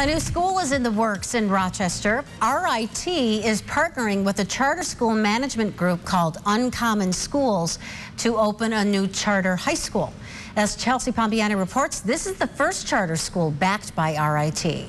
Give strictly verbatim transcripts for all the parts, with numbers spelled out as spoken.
A new school is in the works in Rochester. R I T is partnering with a charter school management group called Uncommon Schools to open a new charter high school. As Chelsea Pompiani reports, this is the first charter school backed by R I T.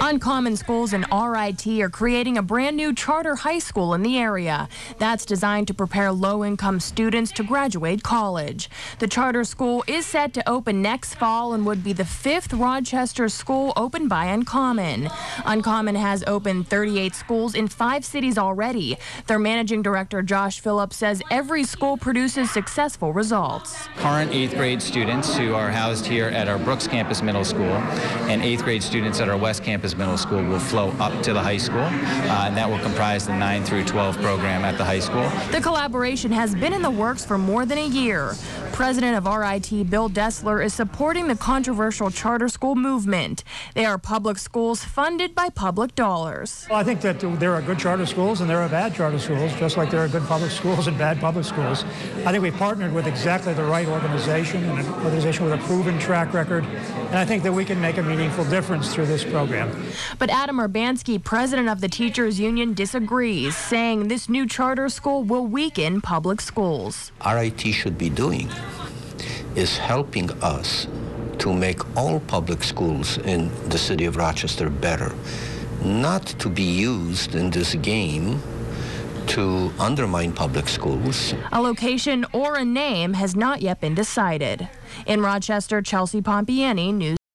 Uncommon Schools and R I T are creating a brand new charter high school in the area that's designed to prepare low-income students to graduate college. The charter school is set to open next fall and would be the fifth Rochester school opened by Uncommon. Uncommon has opened thirty-eight schools in five cities already. Their managing director, Josh Phillips, says every school produces successful results. Current eighth grade students who are housed here at our Brooks Campus Middle School and eighth grade students at our West Campus Middle School will flow up to the high school, uh, and that will comprise the nine through twelve program at the high school. The collaboration has been in the works for more than a year. President of R I T, Bill Destler, is supporting the controversial charter school movement. They are public schools funded by public dollars. Well, I think that there are good charter schools and there are bad charter schools, just like there are good public schools and bad public schools. I think we partnered with exactly the right organization, and an organization with a proven track record, and I think that we can make a meaningful difference through this program. But Adam Urbansky, president of the Teachers Union, disagrees, saying this new charter school will weaken public schools. R I T should be doing is helping us to make all public schools in the city of Rochester better, not to be used in this game to undermine public schools. A location or a name has not yet been decided. In Rochester, Chelsea Pompiani, News.